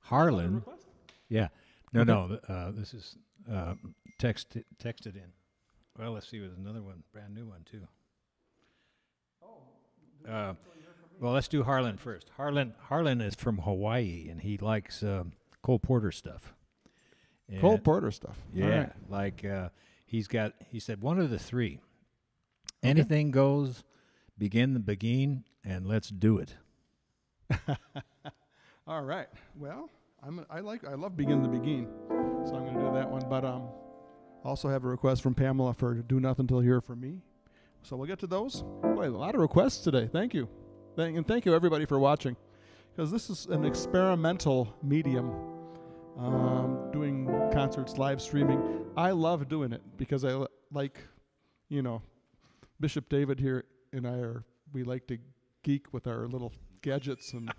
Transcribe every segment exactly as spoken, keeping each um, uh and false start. Harlan. Yeah. No, no. Uh, this is uh, text, texted in. Well, let's see. There's another one, brand new one, too. Oh. Uh, well, let's do Harlan first. Harlan Harlan is from Hawaii, and he likes um, Cole Porter stuff. And Cole Porter stuff. Yeah. Right. Like uh, he's got, he said, one of the three. Okay. Anything Goes, Begin the Beguine, and Let's Do It. All right. Well, I'm I like I love Begin the Beguine, so I'm going to do that one. But um, also have a request from Pamela for Do Nothing Till You Hear From Me. So we'll get to those. Boy, a lot of requests today. Thank you, thank and thank you everybody for watching, because this is an experimental medium. Um, doing concerts, live streaming. I love doing it because I like, you know, Bishop David here and I are we like to geek with our little gadgets, and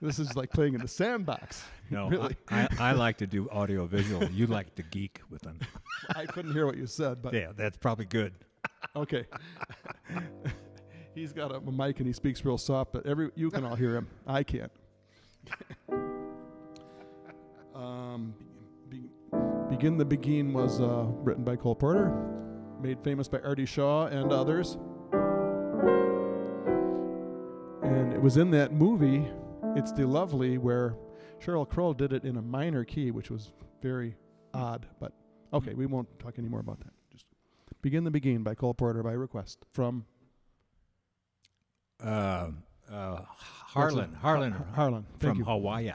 this is like playing in the sandbox. No, really. I, I, I like to do audio visual. You like to geek with them. I couldn't hear what you said, but yeah, that's probably good. Okay. He's got a, a mic and he speaks real soft, but every you can all hear him. I can't. um, be, Begin the Beguine was uh, written by Cole Porter, made famous by Artie Shaw and others. And it was in that movie, It's the Lovely, where Cheryl Kroll did it in a minor key, which was very odd. But okay, we won't talk anymore about that. Just Begin the Beguine by Cole Porter by request from uh, uh, Harlan. Harlan. Har Harlan. Thank from you. Hawaii.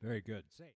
Very good. Say.